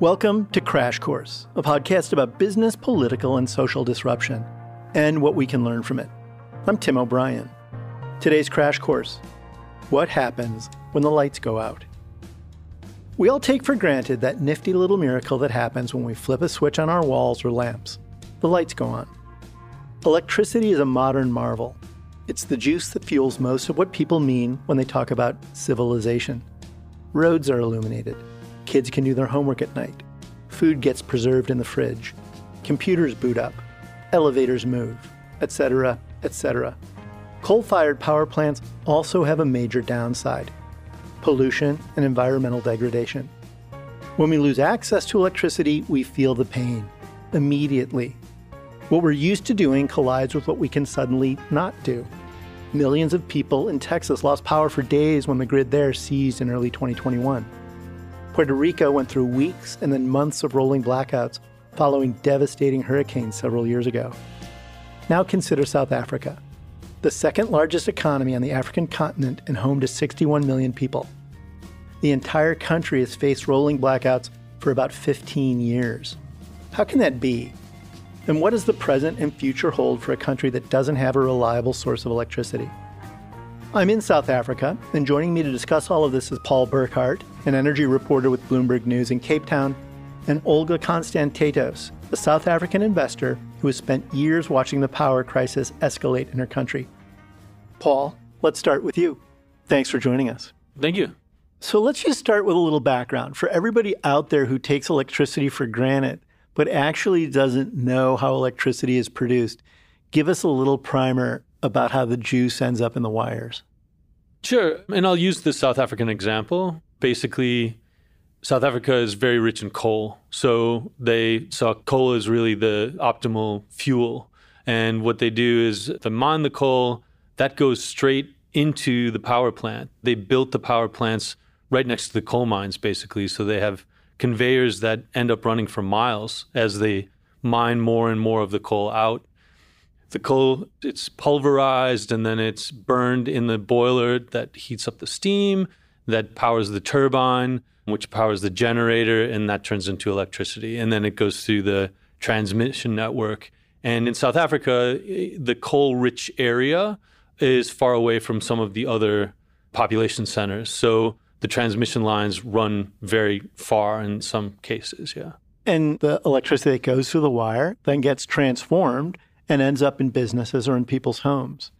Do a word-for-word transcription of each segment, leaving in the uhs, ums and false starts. Welcome to Crash Course, a podcast about business, political, and social disruption, and what we can learn from it. I'm Tim O'Brien. Today's Crash Course, what happens when the lights go out? We all take for granted that nifty little miracle that happens when we flip a switch on our walls or lamps. The lights go on. Electricity is a modern marvel. It's the juice that fuels most of what people mean when they talk about civilization. Roads are illuminated. Kids can do their homework at night. Food gets preserved in the fridge. Computers boot up. Elevators move, et cetera, et cetera. Coal-fired power plants also have a major downside: pollution and environmental degradation. When we lose access to electricity, we feel the pain immediately. What we're used to doing collides with what we can suddenly not do. Millions of people in Texas lost power for days when the grid there seized in early twenty twenty-one. Puerto Rico went through weeks and then months of rolling blackouts following devastating hurricanes several years ago. Now consider South Africa, the second largest economy on the African continent and home to sixty-one million people. The entire country has faced rolling blackouts for about fifteen years. How can that be? And what does the present and future hold for a country that doesn't have a reliable source of electricity? I'm in South Africa, and joining me to discuss all of this is Paul Burkhardt, an energy reporter with Bloomberg News in Cape Town, and Olga Constantatos, a South African investor who has spent years watching the power crisis escalate in her country. Paul, let's start with you. Thanks for joining us. Thank you. So let's just start with a little background. For everybody out there who takes electricity for granted, but actually doesn't know how electricity is produced, give us a little primer about how the juice ends up in the wires. Sure. And I'll use the South African example. Basically, South Africa is very rich in coal. So they saw coal as really the optimal fuel. And what they do is they mine the coal. That goes straight into the power plant. They built the power plants right next to the coal mines, basically. So they have conveyors that end up running for miles as they mine more and more of the coal out. The coal, it's pulverized, and then it's burned in the boiler that heats up the steam, that powers the turbine, which powers the generator, and that turns into electricity. And then it goes through the transmission network. And in South Africa, the coal-rich area is far away from some of the other population centers. So the transmission lines run very far in some cases, yeah. And the electricity that goes through the wire then gets transformed and ends up in businesses or in people's homes.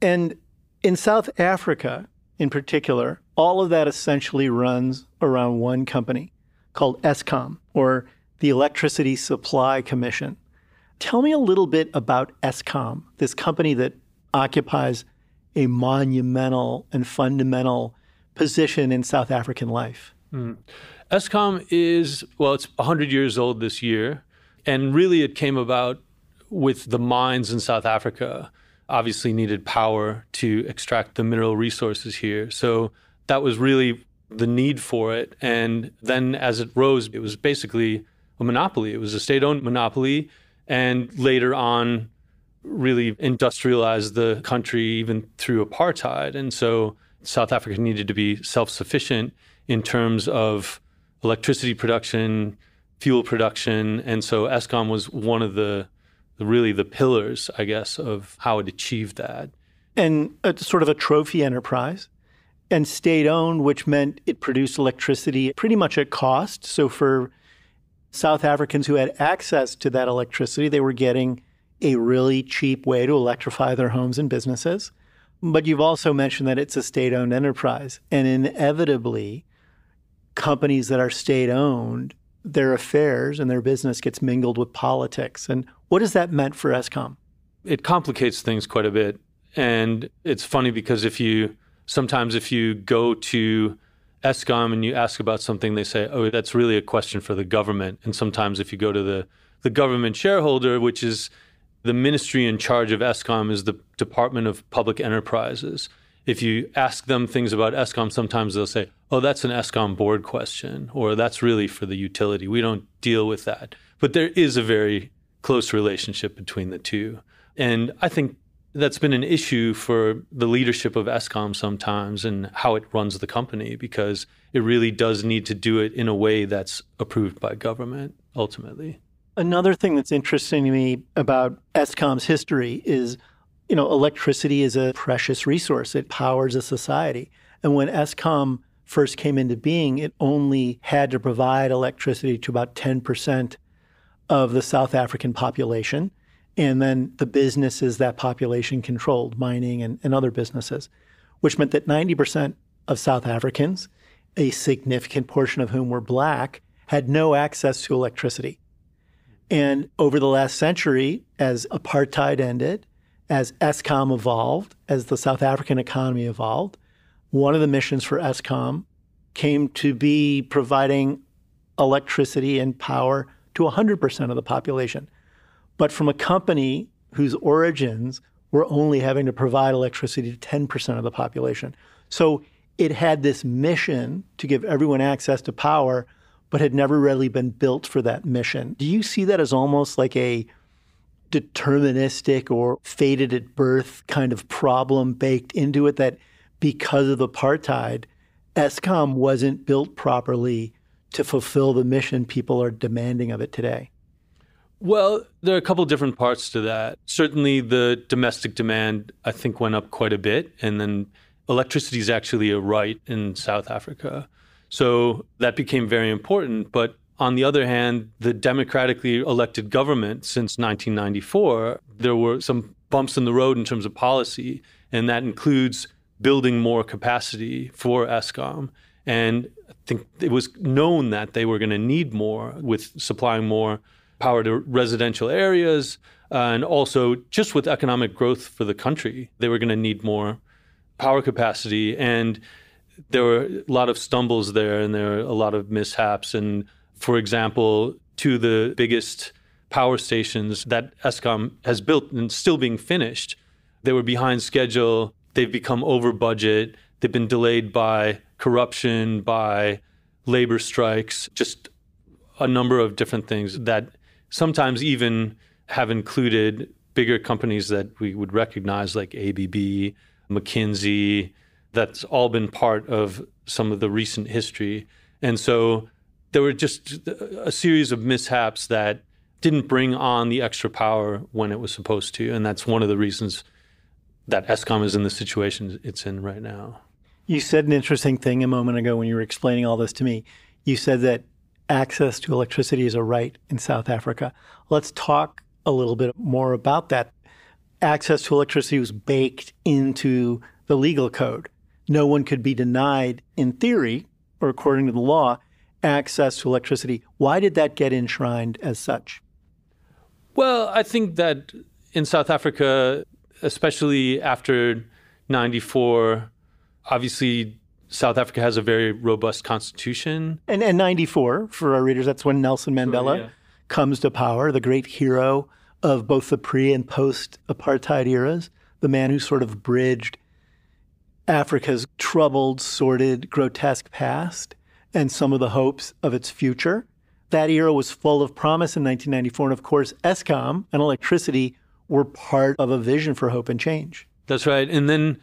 And in South Africa, in particular, all of that essentially runs around one company called Eskom, or the Electricity Supply Commission. Tell me a little bit about Eskom, this company that occupies a monumental and fundamental position in South African life. Mm. Eskom is, well, it's one hundred years old this year, and really it came about with the mines in South Africa obviously needed power to extract the mineral resources here. So that was really the need for it. And then as it rose, it was basically a monopoly. It was a state-owned monopoly. And later on, really industrialized the country even through apartheid. And so South Africa needed to be self-sufficient in terms of electricity production, fuel production. And so Eskom was one of the really the pillars, I guess, of how it achieved that. And it's sort of a trophy enterprise and state-owned, which meant it produced electricity pretty much at cost. So for South Africans who had access to that electricity, they were getting a really cheap way to electrify their homes and businesses. But you've also mentioned that it's a state-owned enterprise. And inevitably, companies that are state-owned, their affairs and their business gets mingled with politics. And what has that meant for Eskom? It complicates things quite a bit. And it's funny because if you, sometimes if you go to Eskom and you ask about something, they say, oh, that's really a question for the government. And sometimes if you go to the, the government shareholder, which is the ministry in charge of Eskom is the Department of Public Enterprises. If you ask them things about Eskom, sometimes they'll say, oh, that's an Eskom board question, or that's really for the utility. We don't deal with that. But there is a very close relationship between the two. And I think that's been an issue for the leadership of Eskom sometimes and how it runs the company, because it really does need to do it in a way that's approved by government, ultimately. Another thing that's interesting to me about Eskom's history is, you know, electricity is a precious resource. It powers a society. And when Eskom first came into being, it only had to provide electricity to about ten percent of the South African population. And then the businesses that population controlled, mining and, and other businesses, which meant that ninety percent of South Africans, a significant portion of whom were Black, had no access to electricity. And over the last century, as apartheid ended, as Eskom evolved, as the South African economy evolved, one of the missions for Eskom came to be providing electricity and power to one hundred percent of the population. But from a company whose origins were only having to provide electricity to ten percent of the population. So it had this mission to give everyone access to power, but had never really been built for that mission. Do you see that as almost like a deterministic or fated at birth kind of problem baked into it, that because of apartheid, Eskom wasn't built properly to fulfill the mission people are demanding of it today? Well, there are a couple different parts to that. Certainly the domestic demand, I think, went up quite a bit. And then electricity is actually a right in South Africa. So that became very important. But on the other hand, the democratically elected government since nineteen ninety-four, there were some bumps in the road in terms of policy. And that includes building more capacity for Eskom. And I think it was known that they were going to need more, with supplying more power to residential areas, uh, and also just with economic growth for the country, they were going to need more power capacity. And there were a lot of stumbles there, and there were a lot of mishaps. And for example, two of the biggest power stations that Eskom has built and still being finished, they were behind schedule. They've become over budget. They've been delayed by corruption, by labor strikes, just a number of different things that sometimes even have included bigger companies that we would recognize, like A B B, McKinsey. That's all been part of some of the recent history. And so there were just a series of mishaps that didn't bring on the extra power when it was supposed to. And that's one of the reasons that Eskom is in the situation it's in right now. You said an interesting thing a moment ago when you were explaining all this to me. You said that access to electricity is a right in South Africa. Let's talk a little bit more about that. Access to electricity was baked into the legal code. No one could be denied, in theory, or according to the law, access to electricity. Why did that get enshrined as such? Well, I think that in South Africa, especially after ninety-four, obviously South Africa has a very robust constitution. And in ninety-four, for our readers, that's when Nelson Mandela sure, yeah. comes to power, the great hero of both the pre- and post-apartheid eras, the man who sort of bridged Africa's troubled, sordid, grotesque past and some of the hopes of its future. That era was full of promise in nineteen ninety-four. And of course, Eskom and electricity were part of a vision for hope and change. That's right. And then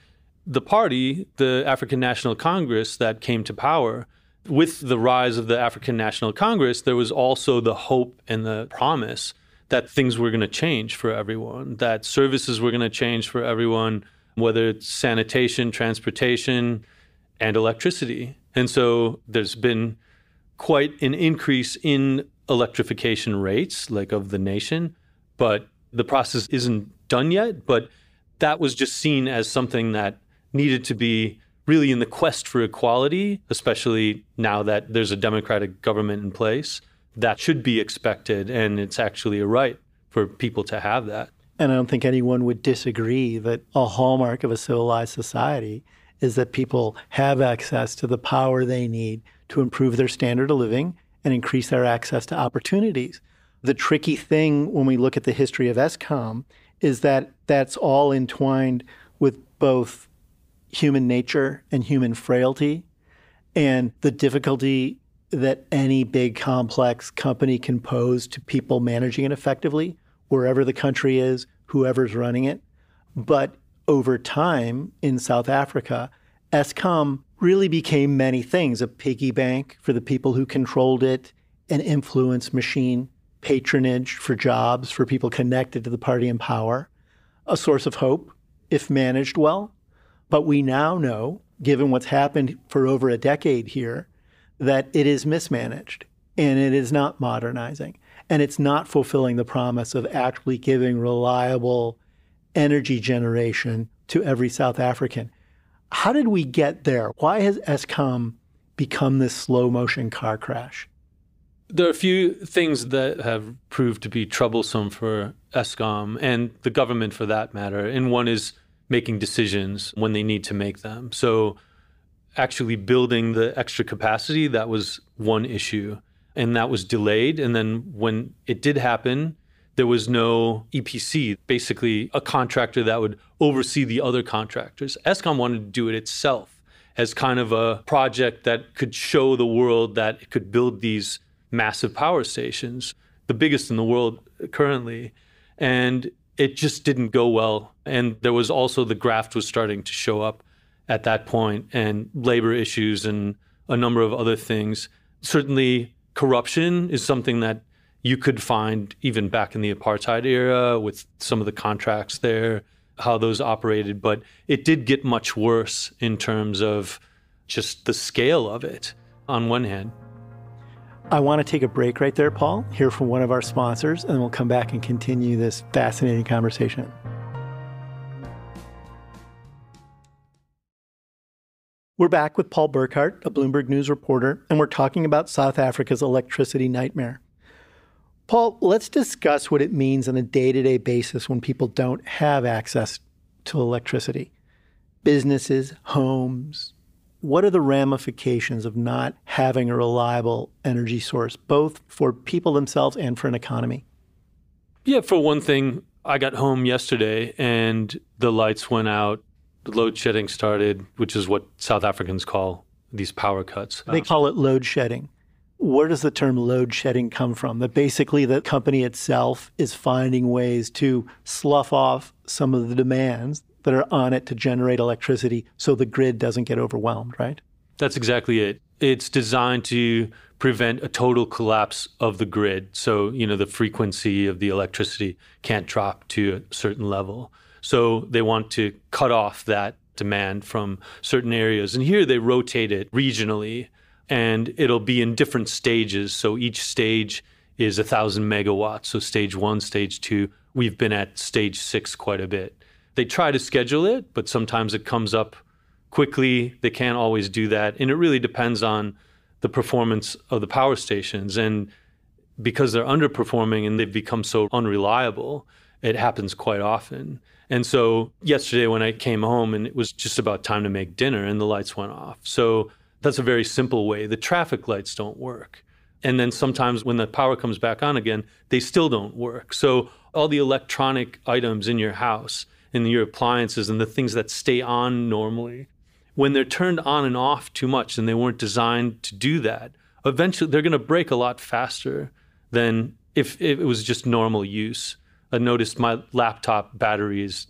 the party, the African National Congress, that came to power. With the rise of the African National Congress, there was also the hope and the promise that things were going to change for everyone, that services were going to change for everyone, whether it's sanitation, transportation, and electricity. And so there's been quite an increase in electrification rates, like of the nation, but the process isn't done yet. But that was just seen as something that needed to be really in the quest for equality, especially now that there's a democratic government in place. That should be expected, and it's actually a right for people to have that. And I don't think anyone would disagree that a hallmark of a civilized society is that people have access to the power they need to improve their standard of living and increase their access to opportunities. The tricky thing when we look at the history of Eskom is that that's all entwined with both human nature and human frailty, and the difficulty that any big complex company can pose to people managing it effectively, wherever the country is, whoever's running it. But over time in South Africa, Eskom really became many things, a piggy bank for the people who controlled it, an influence machine, patronage for jobs, for people connected to the party in power, a source of hope if managed well. But we now know, given what's happened for over a decade here, that it is mismanaged and it is not modernizing and it's not fulfilling the promise of actually giving reliable energy generation to every South African. How did we get there? Why has Eskom become this slow motion car crash? There are a few things that have proved to be troublesome for Eskom and the government for that matter. And one is making decisions when they need to make them. So actually building the extra capacity, that was one issue. And that was delayed. And then when it did happen, there was no E P C, basically a contractor that would oversee the other contractors. Eskom wanted to do it itself as kind of a project that could show the world that it could build these massive power stations, the biggest in the world currently. And it just didn't go well. And there was also the graft was starting to show up at that point, and labor issues and a number of other things. Certainly corruption is something that you could find even back in the apartheid era with some of the contracts there, how those operated. But it did get much worse in terms of just the scale of it on one hand. I want to take a break right there, Paul, hear from one of our sponsors, and we'll come back and continue this fascinating conversation. We're back with Paul Burkhardt, a Bloomberg News reporter, and we're talking about South Africa's electricity nightmare. Paul, let's discuss what it means on a day-to-day basis when people don't have access to electricity. Businesses, homes. What are the ramifications of not having a reliable energy source, both for people themselves and for an economy? Yeah, for one thing, I got home yesterday and the lights went out, the load shedding started, which is what South Africans call these power cuts. They call it load shedding. Where does the term load shedding come from? That basically the company itself is finding ways to slough off some of the demands that are on it to generate electricity so the grid doesn't get overwhelmed, right? That's exactly it. It's designed to prevent a total collapse of the grid. So, you know, the frequency of the electricity can't drop to a certain level. So they want to cut off that demand from certain areas. And here they rotate it regionally, and it'll be in different stages. So each stage is one thousand megawatts. So stage one, stage two, we've been at stage six quite a bit. They try to schedule it, but sometimes it comes up quickly. They can't always do that. And it really depends on the performance of the power stations. And because they're underperforming and they've become so unreliable, it happens quite often. And so yesterday when I came home and it was just about time to make dinner and the lights went off. So that's a very simple way. The traffic lights don't work. And then sometimes when the power comes back on again, they still don't work. So all the electronic items in your house, in your appliances and the things that stay on normally, when they're turned on and off too much and they weren't designed to do that, eventually they're going to break a lot faster than if it was just normal use. I noticed my laptop battery is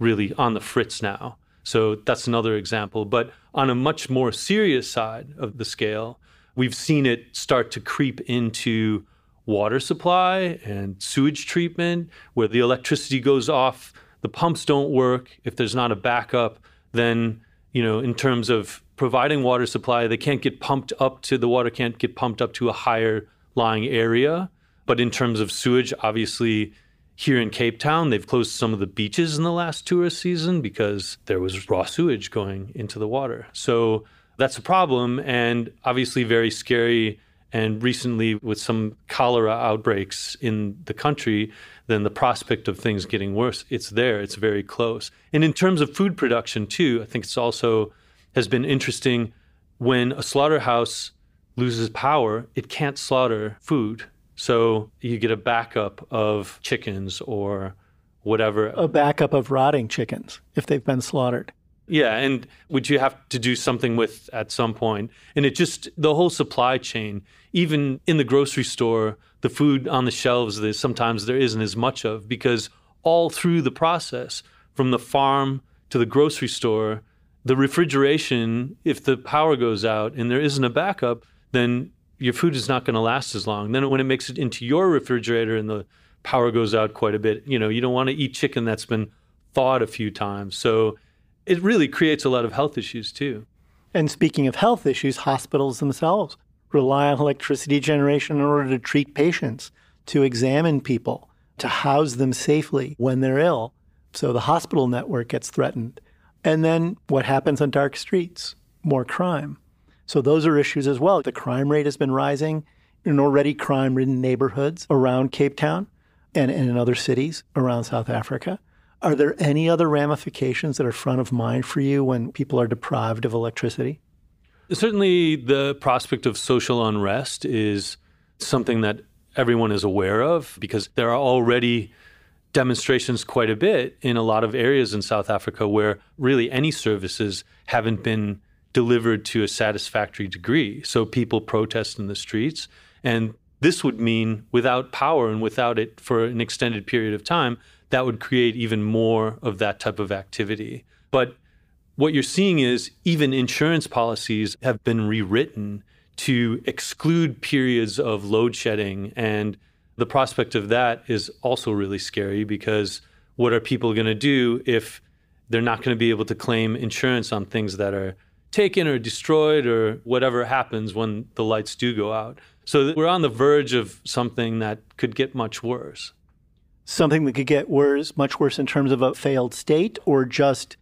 really on the fritz now. So that's another example. But on a much more serious side of the scale, we've seen it start to creep into water supply and sewage treatment, where the electricity goes off. The pumps don't work. If there's not a backup, then, you know, in terms of providing water supply, they can't get pumped up to, the water can't get pumped up to a higher lying area. But in terms of sewage, obviously, here in Cape Town, they've closed some of the beaches in the last tourist season because there was raw sewage going into the water. So that's a problem and obviously very scary. And recently with some cholera outbreaks in the country, then the prospect of things getting worse, it's there, it's very close. And in terms of food production too, I think it's also has been interesting. When a slaughterhouse loses power, it can't slaughter food. So you get a backup of chickens or whatever. A backup of rotting chickens if they've been slaughtered. Yeah, and which you have to do something with at some point. And it just, the whole supply chain, even in the grocery store, the food on the shelves, there's sometimes there isn't as much of because all through the process, from the farm to the grocery store, the refrigeration, if the power goes out and there isn't a backup, then your food is not going to last as long. Then when it makes it into your refrigerator and the power goes out quite a bit, you know, you don't want to eat chicken that's been thawed a few times. So it really creates a lot of health issues too. And speaking of health issues, hospitals themselves rely on electricity generation in order to treat patients, to examine people, to house them safely when they're ill. So the hospital network gets threatened. And then what happens on dark streets? More crime. So those are issues as well. The crime rate has been rising in already crime-ridden neighborhoods around Cape Town and, and in other cities around South Africa. Are there any other ramifications that are front of mind for you when people are deprived of electricity? Certainly the prospect of social unrest is something that everyone is aware of, because there are already demonstrations quite a bit in a lot of areas in South Africa where really any services haven't been delivered to a satisfactory degree. So people protest in the streets, and this would mean without power and without it for an extended period of time, that would create even more of that type of activity. But what you're seeing is even insurance policies have been rewritten to exclude periods of load shedding. And the prospect of that is also really scary, because what are people going to do if they're not going to be able to claim insurance on things that are taken or destroyed or whatever happens when the lights do go out? So we're on the verge of something that could get much worse. Something that could get worse, much worse in terms of a failed state, or just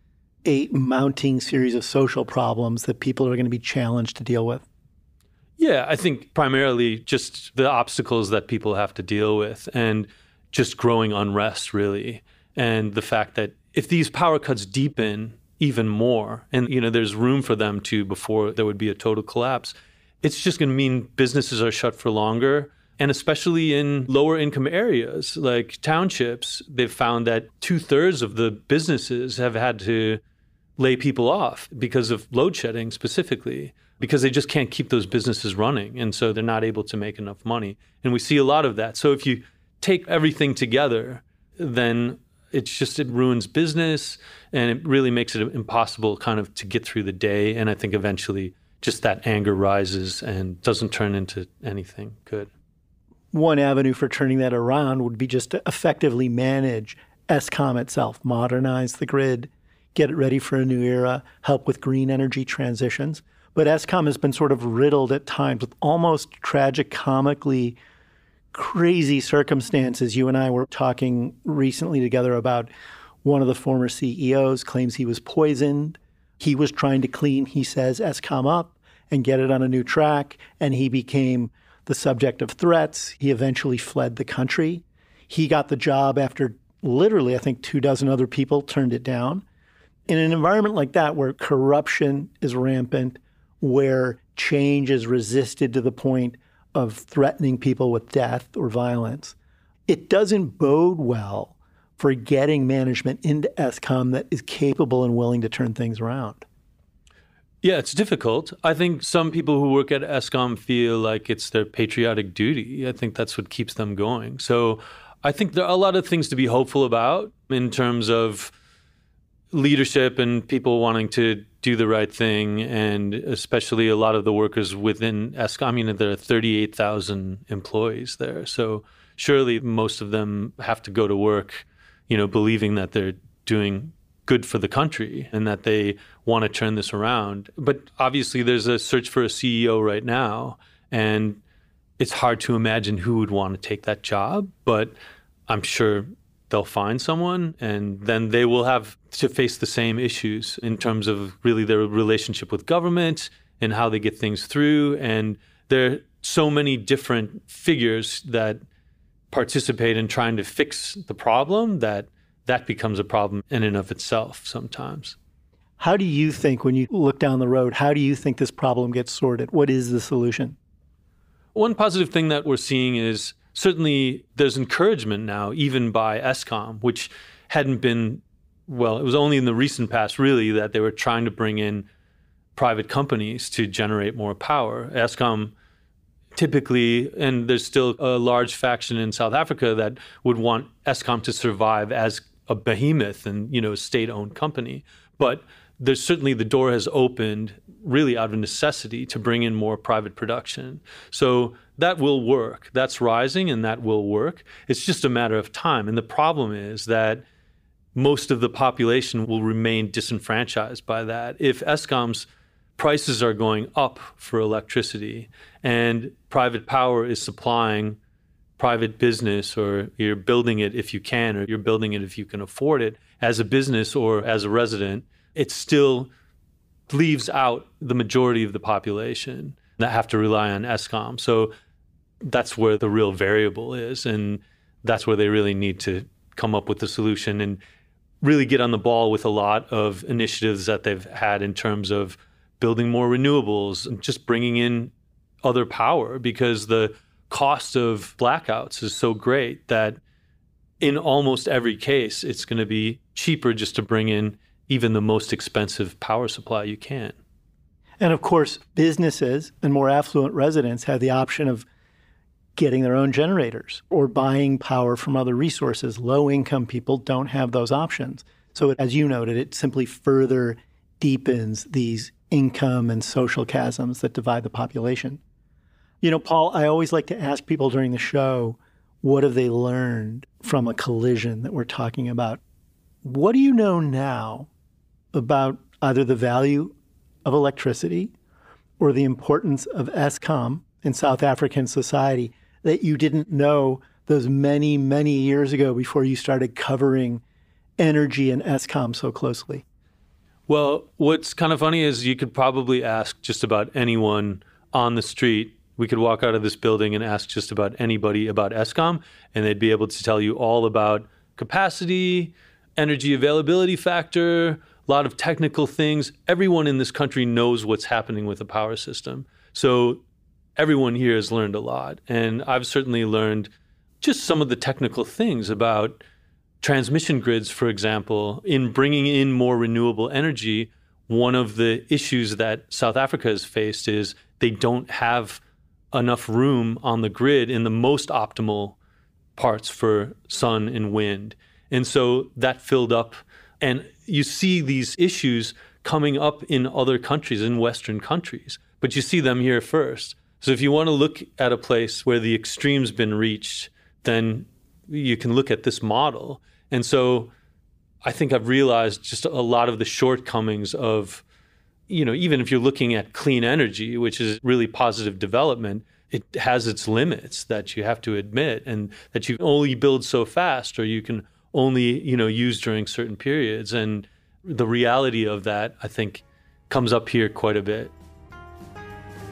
a mounting series of social problems that people are going to be challenged to deal with? Yeah, I think primarily just the obstacles that people have to deal with, and just growing unrest, really. And the fact that if these power cuts deepen even more, and you know, there's room for them to before there would be a total collapse, it's just going to mean businesses are shut for longer. And especially in lower income areas like townships, they've found that two-thirds of the businesses have had to lay people off because of load shedding specifically, because they just can't keep those businesses running. And so they're not able to make enough money. And we see a lot of that. So if you take everything together, then it's just, it ruins business, and it really makes it impossible kind of to get through the day. And I think eventually just that anger rises and doesn't turn into anything good. One avenue for turning that around would be just to effectively manage Eskom itself, modernize the grid, get it ready for a new era, help with green energy transitions. But Eskom has been sort of riddled at times with almost tragicomically crazy circumstances. You and I were talking recently together about one of the former C E Os claims he was poisoned. He was trying to clean, he says, Eskom up and get it on a new track, and he became the subject of threats. He eventually fled the country. He got the job after literally, I think, two dozen other people turned it down. In an environment like that, where corruption is rampant, where change is resisted to the point of threatening people with death or violence, it doesn't bode well for getting management into Eskom that is capable and willing to turn things around. Yeah, it's difficult. I think some people who work at Eskom feel like it's their patriotic duty. I think that's what keeps them going. So I think there are a lot of things to be hopeful about in terms of leadership and people wanting to do the right thing, and especially a lot of the workers within Eskom. I mean, there are thirty-eight thousand employees there. So surely most of them have to go to work, you know, believing that they're doing good for the country and that they want to turn this around. But obviously there's a search for a C E O right now, and it's hard to imagine who would want to take that job, but I'm sure they'll find someone, and then they will have to face the same issues in terms of really their relationship with government and how they get things through. And there are so many different figures that participate in trying to fix the problem that that becomes a problem in and of itself sometimes. How do you think, when you look down the road, how do you think this problem gets sorted? What is the solution? One positive thing that we're seeing is certainly there's encouragement now, even by Eskom, which hadn't been, well, it was only in the recent past, really, that they were trying to bring in private companies to generate more power. Eskom typically, and there's still a large faction in South Africa that would want Eskom to survive as a behemoth and, you know, state-owned company. But there's certainly the door has opened really out of necessity to bring in more private production. So that will work. That's rising and that will work. It's just a matter of time. And the problem is that most of the population will remain disenfranchised by that. If Eskom's prices are going up for electricity and private power is supplying private business, or you're building it if you can, or you're building it if you can afford it as a business or as a resident, it still leaves out the majority of the population that have to rely on Eskom. So that's where the real variable is. And that's where they really need to come up with the solution and really get on the ball with a lot of initiatives that they've had in terms of building more renewables and just bringing in other power, because the cost of blackouts is so great that in almost every case, it's going to be cheaper just to bring in even the most expensive power supply you can. And of course, businesses and more affluent residents have the option of getting their own generators or buying power from other resources. Low-income people don't have those options. So as you noted, it simply further deepens these income and social chasms that divide the population. You know, Paul, I always like to ask people during the show, what have they learned from a collision that we're talking about? What do you know now about either the value of electricity or the importance of Eskom in South African society that you didn't know those many, many years ago before you started covering energy and Eskom so closely? Well, what's kind of funny is you could probably ask just about anyone on the street. We could walk out of this building and ask just about anybody about Eskom, and they'd be able to tell you all about capacity, energy availability factor, a lot of technical things. Everyone in this country knows what's happening with the power system. So everyone here has learned a lot. And I've certainly learned just some of the technical things about transmission grids, for example. In bringing in more renewable energy, one of the issues that South Africa has faced is they don't have enough room on the grid in the most optimal parts for sun and wind. And so that filled up. And you see these issues coming up in other countries, in Western countries, but you see them here first. So if you want to look at a place where the extreme's been reached, then you can look at this model. And so I think I've realized just a lot of the shortcomings of, you know, even if you're looking at clean energy, which is really positive development, it has its limits that you have to admit, and that you can only build so fast, or you can only, you know, used during certain periods. And the reality of that, I think, comes up here quite a bit.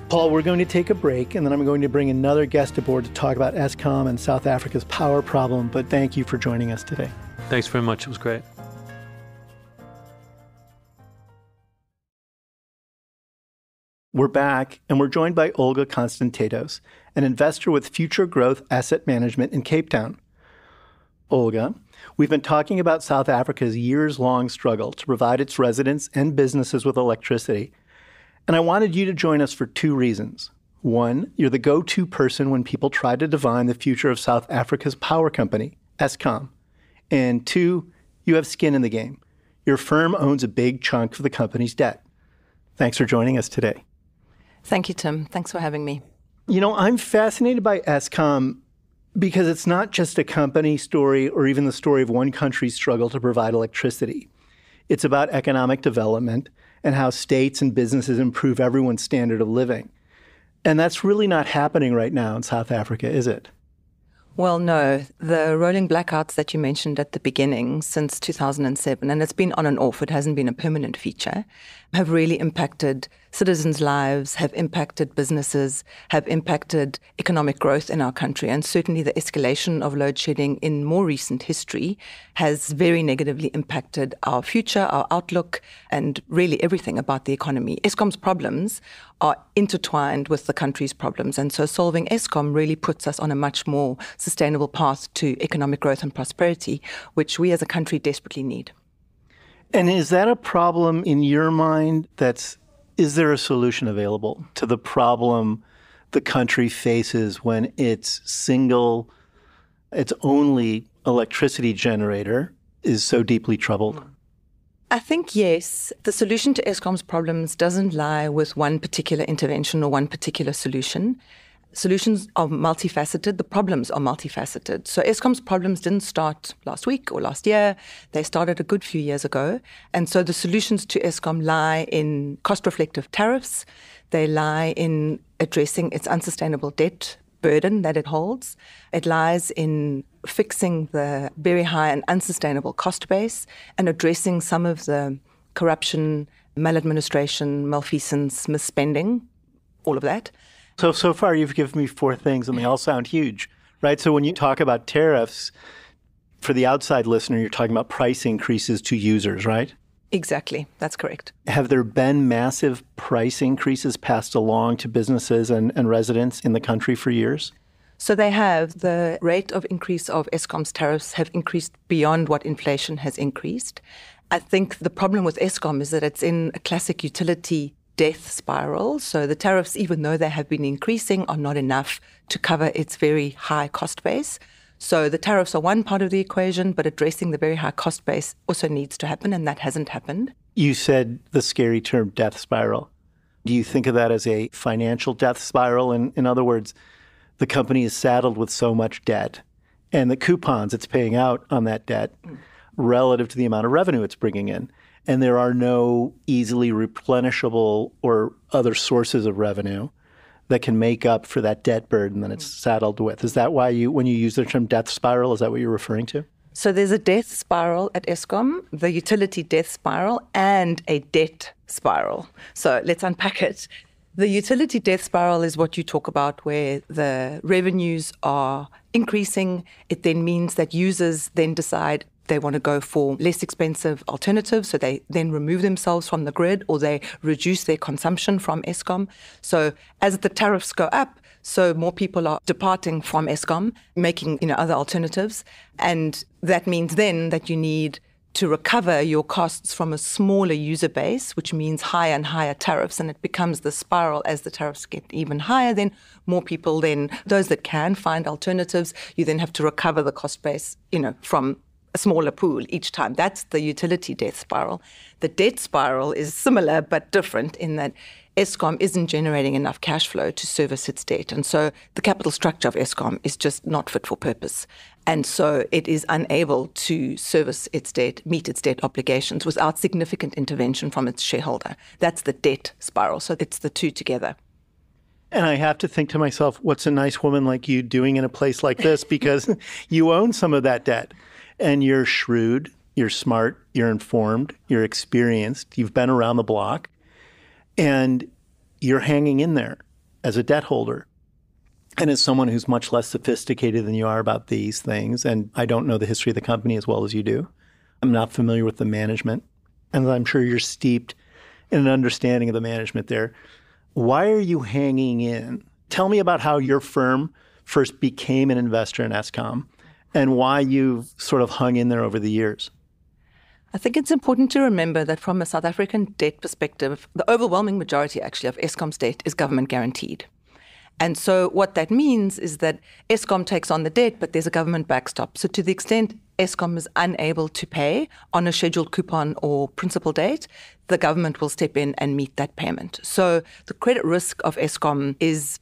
Paul, we're going to take a break, and then I'm going to bring another guest aboard to talk about Eskom and South Africa's power problem. But thank you for joining us today. Thanks very much. It was great. We're back, and we're joined by Olga Constantatos, an investor with Future Growth Asset Management in Cape Town. Olga, we've been talking about South Africa's years-long struggle to provide its residents and businesses with electricity. And I wanted you to join us for two reasons. One, you're the go-to person when people try to divine the future of South Africa's power company, Eskom. And two, you have skin in the game. Your firm owns a big chunk of the company's debt. Thanks for joining us today. Thank you, Tim. Thanks for having me. You know, I'm fascinated by Eskom, because it's not just a company story or even the story of one country's struggle to provide electricity. It's about economic development and how states and businesses improve everyone's standard of living. And that's really not happening right now in South Africa, is it? Well, no. The rolling blackouts that you mentioned at the beginning since two thousand seven, and it's been on and off, it hasn't been a permanent feature, have really impacted citizens' lives, have impacted businesses, have impacted economic growth in our country. And certainly the escalation of load shedding in more recent history has very negatively impacted our future, our outlook, and really everything about the economy. Eskom's problems are intertwined with the country's problems. And so solving Eskom really puts us on a much more sustainable path to economic growth and prosperity, which we as a country desperately need. And is that a problem in your mind? That's, is there a solution available to the problem the country faces when its single, its only electricity generator is so deeply troubled? I think, yes, the solution to Eskom's problems doesn't lie with one particular intervention or one particular solution. Solutions are multifaceted. The problems are multifaceted. So Eskom's problems didn't start last week or last year. They started a good few years ago. And so the solutions to Eskom lie in cost-reflective tariffs. They lie in addressing its unsustainable debt burden that it holds. It lies in fixing the very high and unsustainable cost base and addressing some of the corruption, maladministration, malfeasance, misspending, all of that. So, so far you've given me four things and they all sound huge, right? So when you talk about tariffs, for the outside listener, you're talking about price increases to users, right? Exactly. That's correct. Have there been massive price increases passed along to businesses and, and residents in the country for years? So they have. The rate of increase of Eskom's tariffs have increased beyond what inflation has increased. I think the problem with Eskom is that it's in a classic utility death spiral. So the tariffs, even though they have been increasing, are not enough to cover its very high cost base. So the tariffs are one part of the equation, but addressing the very high cost base also needs to happen, and that hasn't happened. You said the scary term death spiral. Do you think of that as a financial death spiral? In, in other words, the company is saddled with so much debt, and the coupons it's paying out on that debt mm. relative to the amount of revenue it's bringing in. And there are no easily replenishable or other sources of revenue that can make up for that debt burden that it's saddled with. Is that why you, when you use the term death spiral, is that what you're referring to? So there's a death spiral at Eskom, the utility death spiral, and a debt spiral. So let's unpack it. The utility death spiral is what you talk about, where the revenues are increasing. It then means that users then decide they want to go for less expensive alternatives, so they then remove themselves from the grid or they reduce their consumption from Eskom. So as the tariffs go up, so more people are departing from Eskom, making, you know, other alternatives. And that means then that you need to recover your costs from a smaller user base, which means higher and higher tariffs. And it becomes the spiral. As the tariffs get even higher, then more people then, those that can, find alternatives. You then have to recover the cost base, you know, from a smaller pool each time. That's the utility death spiral. The debt spiral is similar but different in that Eskom isn't generating enough cash flow to service its debt. And so the capital structure of Eskom is just not fit for purpose. And so it is unable to service its debt, meet its debt obligations without significant intervention from its shareholder. That's the debt spiral. So it's the two together. And I have to think to myself, what's a nice woman like you doing in a place like this? Because you own some of that debt. And you're shrewd, you're smart, you're informed, you're experienced, you've been around the block, and you're hanging in there as a debt holder. And as someone who's much less sophisticated than you are about these things, and I don't know the history of the company as well as you do, I'm not familiar with the management, and I'm sure you're steeped in an understanding of the management there. Why are you hanging in? Tell me about how your firm first became an investor in Eskom, and why you've sort of hung in there over the years. I think it's important to remember that from a South African debt perspective, the overwhelming majority actually of Eskom's debt is government guaranteed. And so what that means is that Eskom takes on the debt, but there's a government backstop. So to the extent Eskom is unable to pay on a scheduled coupon or principal date, the government will step in and meet that payment. So the credit risk of Eskom is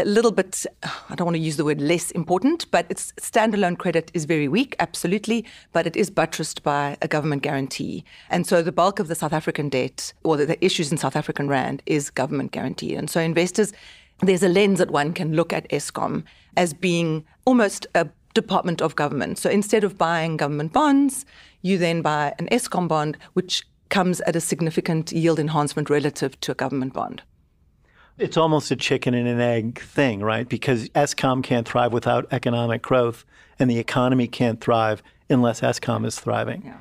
a little bit, I don't want to use the word less important, but its standalone credit is very weak, absolutely, but it is buttressed by a government guarantee. And so the bulk of the South African debt, or the, the issues in South African rand, is government guaranteed. And so investors, there's a lens that one can look at Eskom as being almost a department of government. So instead of buying government bonds, you then buy an Eskom bond, which comes at a significant yield enhancement relative to a government bond. It's almost a chicken and an egg thing, right? Because Eskom can't thrive without economic growth, and the economy can't thrive unless Eskom is thriving. Yeah.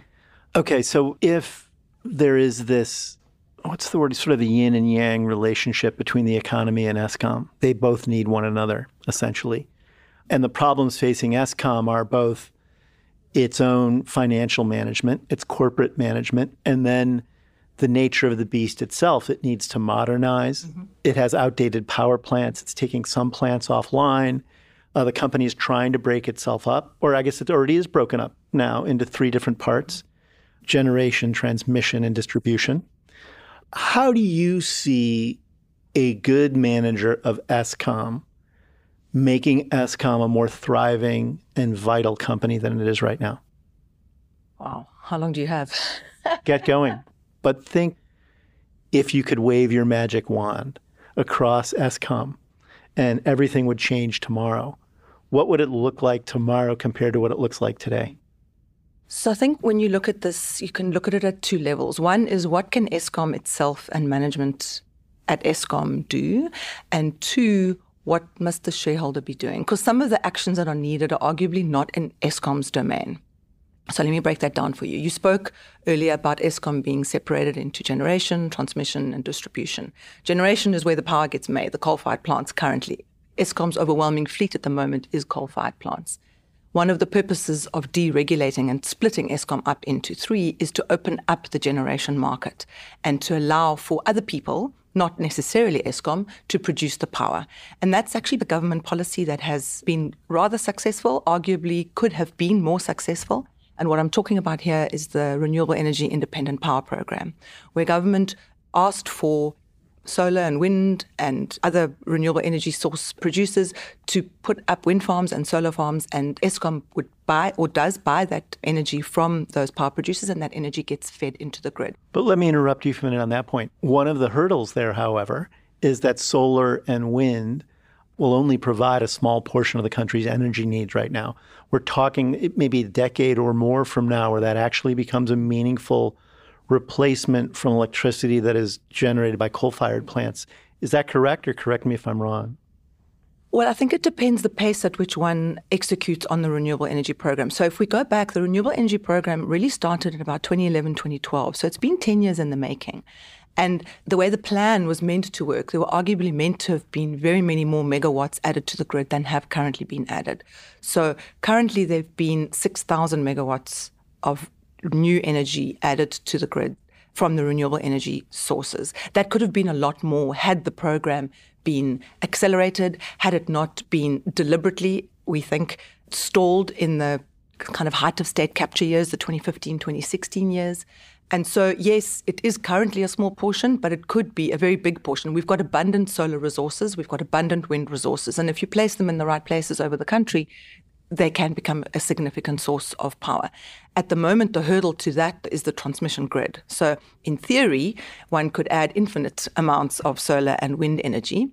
Okay, so if there is this, what's the word, sort of the yin and yang relationship between the economy and Eskom, they both need one another, essentially. And the problems facing Eskom are both its own financial management, its corporate management, and then the nature of the beast itself. It needs to modernize. Mm-hmm. It has outdated power plants. It's taking some plants offline. Uh, the company is trying to break itself up, or I guess it already is broken up now into three different parts: generation, transmission, and distribution. How do you see a good manager of Eskom making Eskom a more thriving and vital company than it is right now? Wow. How long do you have? Get going. But think if you could wave your magic wand across Eskom and everything would change tomorrow, what would it look like tomorrow compared to what it looks like today? So I think when you look at this, you can look at it at two levels. One is, what can Eskom itself and management at Eskom do? And two, what must the shareholder be doing? Because some of the actions that are needed are arguably not in Eskom's domain. So let me break that down for you. You spoke earlier about Eskom being separated into generation, transmission, and distribution. Generation is where the power gets made, the coal-fired plants currently. Eskom's overwhelming fleet at the moment is coal-fired plants. One of the purposes of deregulating and splitting Eskom up into three is to open up the generation market and to allow for other people, not necessarily Eskom, to produce the power. And that's actually the government policy that has been rather successful, arguably could have been more successful. And what I'm talking about here is the Renewable Energy Independent Power Program, where government asked for solar and wind and other renewable energy source producers to put up wind farms and solar farms, and Eskom would buy or does buy that energy from those power producers, and that energy gets fed into the grid. But let me interrupt you for a minute on that point. One of the hurdles there, however, is that solar and wind will only provide a small portion of the country's energy needs right now. We're talking maybe a decade or more from now where that actually becomes a meaningful replacement from electricity that is generated by coal-fired plants. Is that correct, or correct me if I'm wrong? Well, I think it depends the pace at which one executes on the renewable energy program. So if we go back, the renewable energy program really started in about twenty eleven, twenty twelve. So it's been ten years in the making. And the way the plan was meant to work, there were arguably meant to have been very many more megawatts added to the grid than have currently been added. So currently there have been six thousand megawatts of new energy added to the grid from the renewable energy sources. That could have been a lot more had the program been accelerated, had it not been deliberately, we think, stalled in the kind of height of state capture years, the twenty fifteen, twenty sixteen years. And so, yes, it is currently a small portion, but it could be a very big portion. We've got abundant solar resources, we've got abundant wind resources, and if you place them in the right places over the country, they can become a significant source of power. At the moment, the hurdle to that is the transmission grid. So in theory, one could add infinite amounts of solar and wind energy,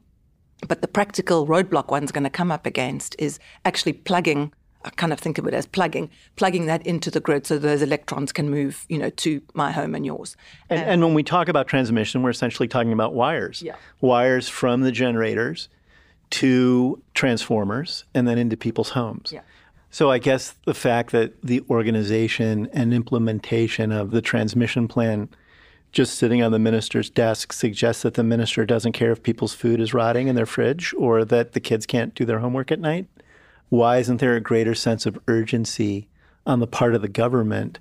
but the practical roadblock one's going to come up against is actually plugging, I kind of think of it as plugging, plugging that into the grid so those electrons can move, you know, to my home and yours. And, um, and when we talk about transmission, we're essentially talking about wires. Yeah. Wires from the generators to transformers and then into people's homes. Yeah. So I guess the fact that the organization and implementation of the transmission plan just sitting on the minister's desk suggests that the minister doesn't care if people's food is rotting in their fridge or that the kids can't do their homework at night. Why isn't there a greater sense of urgency on the part of the government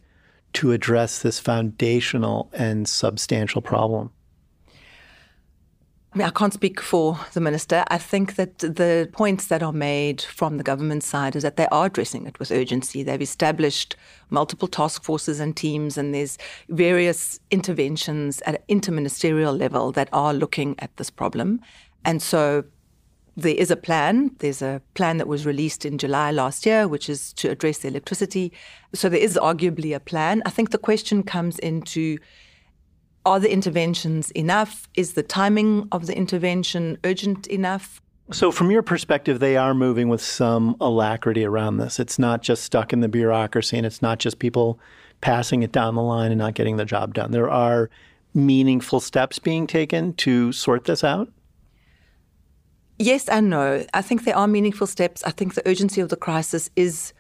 to address this foundational and substantial problem? I mean, I can't speak for the minister. I think that the points that are made from the government side is that they are addressing it with urgency. They've established multiple task forces and teams, and there's various interventions at an interministerial level that are looking at this problem. And so there is a plan. There's a plan that was released in July last year, which is to address the electricity. So there is arguably a plan. I think the question comes into, are the interventions enough? Is the timing of the intervention urgent enough? So from your perspective, they are moving with some alacrity around this. It's not just stuck in the bureaucracy, and it's not just people passing it down the line and not getting the job done. There are meaningful steps being taken to sort this out? Yes and no. I think there are meaningful steps. I think the urgency of the crisis is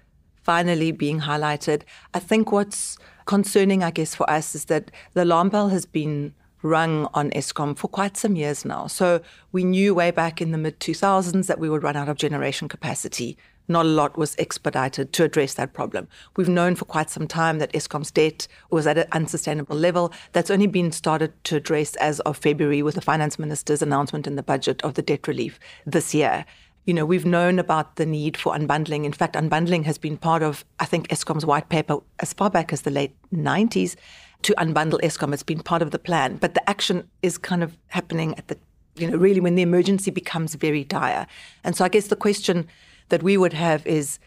finally being highlighted. I think what's concerning, I guess, for us is that the alarm bell has been rung on Eskom for quite some years now. So we knew way back in the mid two thousands that we would run out of generation capacity. Not a lot was expedited to address that problem. We've known for quite some time that Eskom's debt was at an unsustainable level. That's only been started to address as of February with the finance minister's announcement in the budget of the debt relief this year. you know, we've known about the need for unbundling. In fact, unbundling has been part of, I think, Eskom's white paper as far back as the late nineties to unbundle Eskom. It's been part of the plan. But the action is kind of happening at the, you know, really when the emergency becomes very dire. And so I guess the question that we would have is,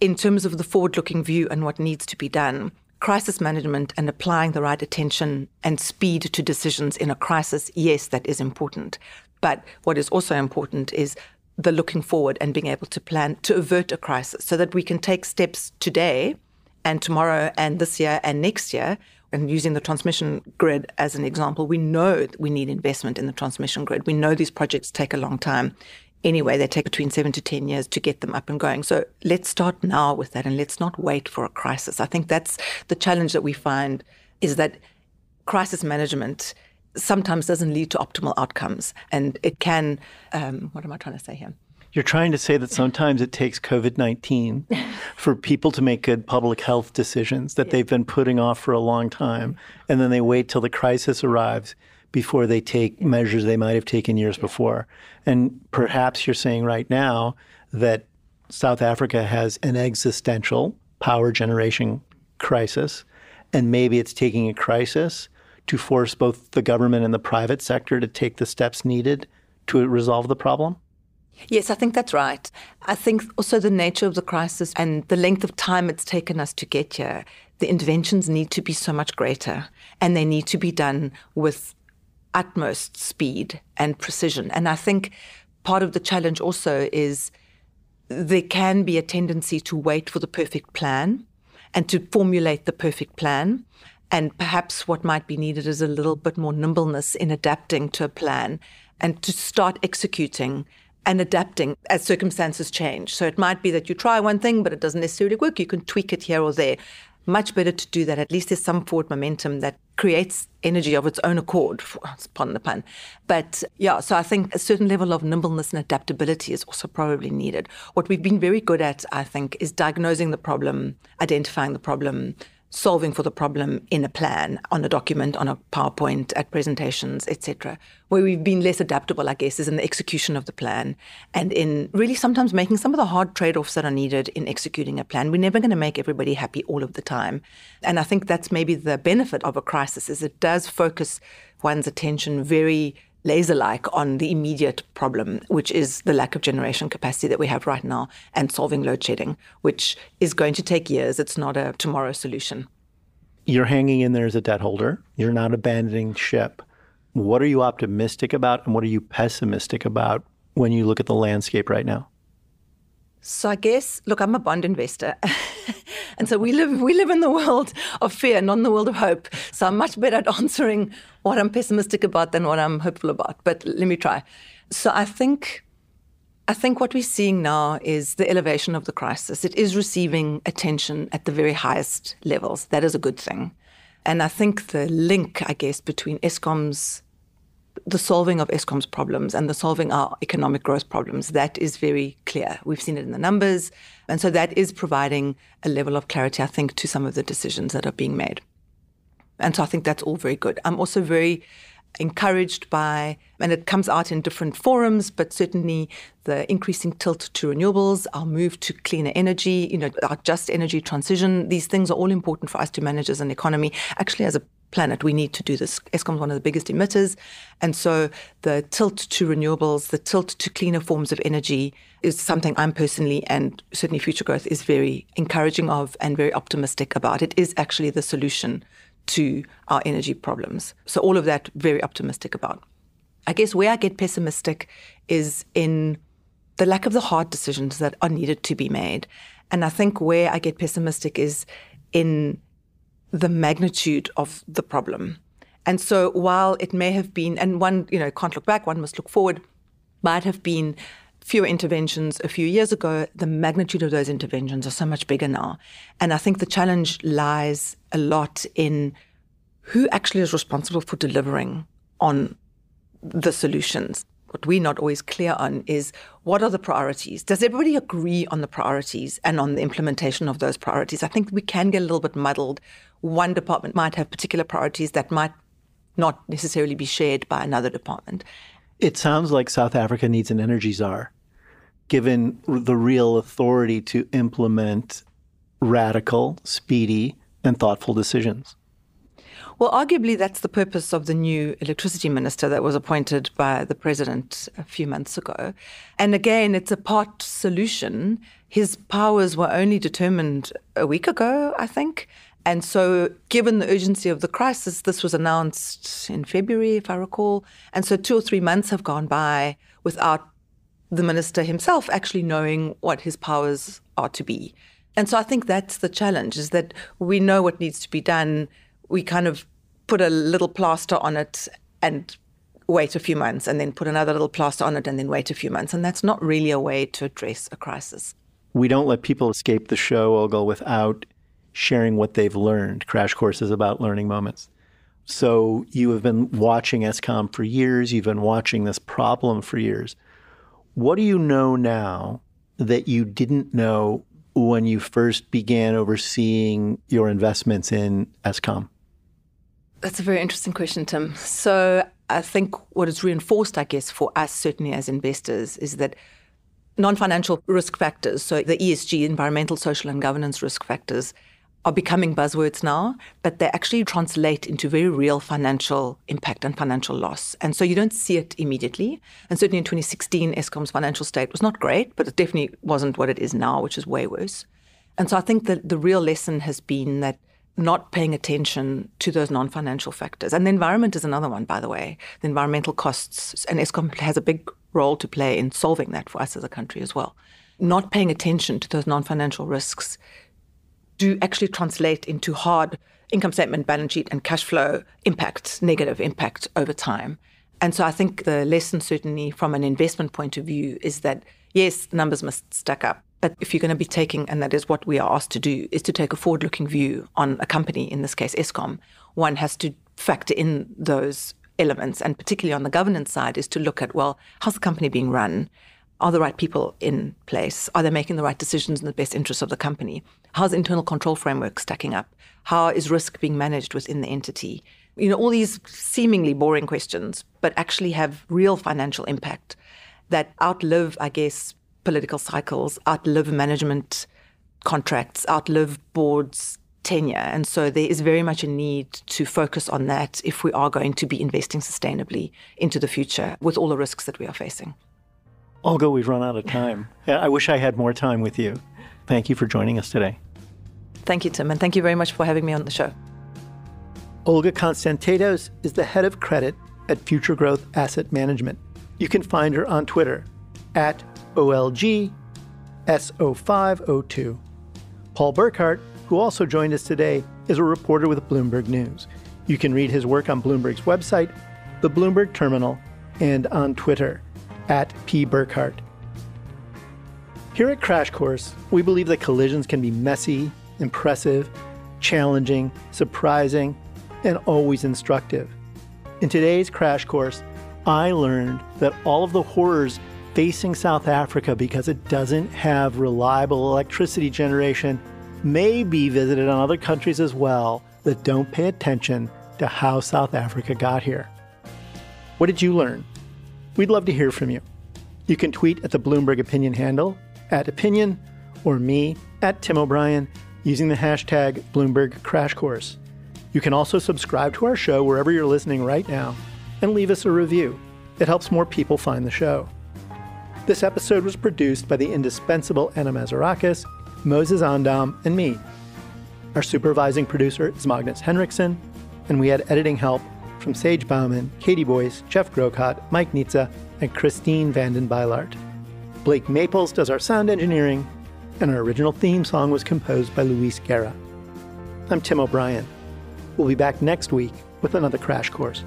in terms of the forward-looking view and what needs to be done, crisis management and applying the right attention and speed to decisions in a crisis, yes, that is important. But what is also important is the looking forward and being able to plan to avert a crisis so that we can take steps today and tomorrow and this year and next year. And using the transmission grid as an example, we know that we need investment in the transmission grid. We know these projects take a long time. Anyway, they take between seven to ten years to get them up and going. So let's start now with that and let's not wait for a crisis. I think that's the challenge that we find, is that crisis management sometimes doesn't lead to optimal outcomes. And it can, um, what am I trying to say here? You're trying to say that sometimes it takes covid nineteen for people to make good public health decisions that yeah. they've been putting off for a long time. And then they wait till the crisis arrives before they take yeah. measures they might have taken years yeah. before. And perhaps you're saying right now that South Africa has an existential power generation crisis, and maybe it's taking a crisis to force both the government and the private sector to take the steps needed to resolve the problem? Yes, I think that's right. I think also the nature of the crisis and the length of time it's taken us to get here, the interventions need to be so much greater, and they need to be done with utmost speed and precision. And I think part of the challenge also is there can be a tendency to wait for the perfect plan and to formulate the perfect plan. And perhaps what might be needed is a little bit more nimbleness in adapting to a plan and to start executing and adapting as circumstances change. So it might be that you try one thing, but it doesn't necessarily work. You can tweak it here or there. Much better to do that. At least there's some forward momentum that creates energy of its own accord, pardon the pun. But yeah, so I think a certain level of nimbleness and adaptability is also probably needed. What we've been very good at, I think, is diagnosing the problem, identifying the problem, solving for the problem in a plan, on a document, on a PowerPoint, at presentations, et cetera. Where we've been less adaptable, I guess, is in the execution of the plan and in really sometimes making some of the hard trade-offs that are needed in executing a plan. We're never going to make everybody happy all of the time. And I think that's maybe the benefit of a crisis, is it does focus one's attention very laser-like on the immediate problem, which is the lack of generation capacity that we have right now, and solving load shedding, which is going to take years. It's not a tomorrow solution. You're hanging in there as a debt holder. You're not abandoning ship. What are you optimistic about and what are you pessimistic about when you look at the landscape right now? So I guess, look, I'm a bond investor. And so we live we live in the world of fear, not in the world of hope. So I'm much better at answering what I'm pessimistic about than what I'm hopeful about. But let me try. So I think, I think what we're seeing now is the elevation of the crisis. It is receiving attention at the very highest levels. That is a good thing. And I think the link, I guess, between Eskom's, the solving of Eskom's problems and the solving our economic growth problems, that is very clear. We've seen it in the numbers. And so that is providing a level of clarity, I think, to some of the decisions that are being made. And so I think that's all very good. I'm also very encouraged by, and it comes out in different forums, but certainly the increasing tilt to renewables, our move to cleaner energy, you know, our just energy transition. These things are all important for us to manage as an economy. Actually, as a planet, we need to do this. Eskom is one of the biggest emitters. And so the tilt to renewables, the tilt to cleaner forms of energy is something I'm personally, and certainly Future Growth, is very encouraging of and very optimistic about. It is actually the solution to our energy problems. So all of that, very optimistic about. I guess where I get pessimistic is in the lack of the hard decisions that are needed to be made. And I think where I get pessimistic is in the magnitude of the problem. And so while it may have been, and one, you know, can't look back, one must look forward, might have been fewer interventions a few years ago, the magnitude of those interventions are so much bigger now. And I think the challenge lies a lot in who actually is responsible for delivering on the solutions. What we're not always clear on is, what are the priorities? Does everybody agree on the priorities and on the implementation of those priorities? I think we can get a little bit muddled. One department might have particular priorities that might not necessarily be shared by another department. It sounds like South Africa needs an energy czar. given the real authority to implement radical, speedy, and thoughtful decisions. Well, arguably, that's the purpose of the new electricity minister that was appointed by the president a few months ago. And again, it's a part solution. His powers were only determined a week ago, I think. And so given the urgency of the crisis, this was announced in February, if I recall. And so two or three months have gone by without the minister himself actually knowing what his powers are to be. And so I think that's the challenge, is that we know what needs to be done. We kind of put a little plaster on it and wait a few months, and then put another little plaster on it and then wait a few months. And that's not really a way to address a crisis. We don't let people escape the show, Olga, without sharing what they've learned. Crash Course is about learning moments. So you have been watching Eskom for years. You've been watching this problem for years. What do you know now that you didn't know when you first began overseeing your investments in Eskom? That's a very interesting question, Tim. So I think what is reinforced, I guess, for us, certainly as investors, is that non-financial risk factors, so the E S G, environmental, social, and governance risk factors, are becoming buzzwords now, but they actually translate into very real financial impact and financial loss. And so you don't see it immediately. And certainly in twenty sixteen, Eskom's financial state was not great, but it definitely wasn't what it is now, which is way worse. And so I think that the real lesson has been that not paying attention to those non-financial factors. And the environment is another one, by the way. The environmental costs, and Eskom has a big role to play in solving that for us as a country as well. Not paying attention to those non-financial risks do actually translate into hard income statement, balance sheet, and cash flow impact, negative impact over time. And so I think the lesson, certainly from an investment point of view, is that, yes, numbers must stack up. But if you're going to be taking, and that is what we are asked to do, is to take a forward-looking view on a company, in this case Eskom, one has to factor in those elements. And particularly on the governance side is to look at, well, how's the company being run? Are the right people in place? Are they making the right decisions in the best interests of the company? How's the internal control framework stacking up? How is risk being managed within the entity? You know, all these seemingly boring questions, but actually have real financial impact that outlive, I guess, political cycles, outlive management contracts, outlive boards' tenure. And so there is very much a need to focus on that if we are going to be investing sustainably into the future with all the risks that we are facing. Olga, we've run out of time. I wish I had more time with you. Thank you for joining us today. Thank you, Tim, and thank you very much for having me on the show. Olga Constantatos is the head of credit at Future Growth Asset Management. You can find her on Twitter at O L G S O five oh two. Paul Burkhardt, who also joined us today, is a reporter with Bloomberg News. You can read his work on Bloomberg's website, the Bloomberg Terminal, and on Twitter at P. Burkhardt. Here at Crash Course, we believe that collisions can be messy, impressive, challenging, surprising, and always instructive. In today's Crash Course, I learned that all of the horrors facing South Africa because it doesn't have reliable electricity generation may be visited on other countries as well that don't pay attention to how South Africa got here. What did you learn? We'd love to hear from you. You can tweet at the Bloomberg Opinion handle, at Opinion, or me, at Tim O'Brien, using the hashtag Bloomberg Crash Course. You can also subscribe to our show wherever you're listening right now and leave us a review. It helps more people find the show. This episode was produced by the indispensable Anna Mazarakis, Moses Andam, and me. Our supervising producer is Magnus Henriksen, and we had editing help from Sage Bauman, Katie Boyce, Jeff Grocott, Mike Nitza, and Christine Vanden Bylart. Blake Maples does our sound engineering, and our original theme song was composed by Luis Guerra. I'm Tim O'Brien. We'll be back next week with another Crash Course.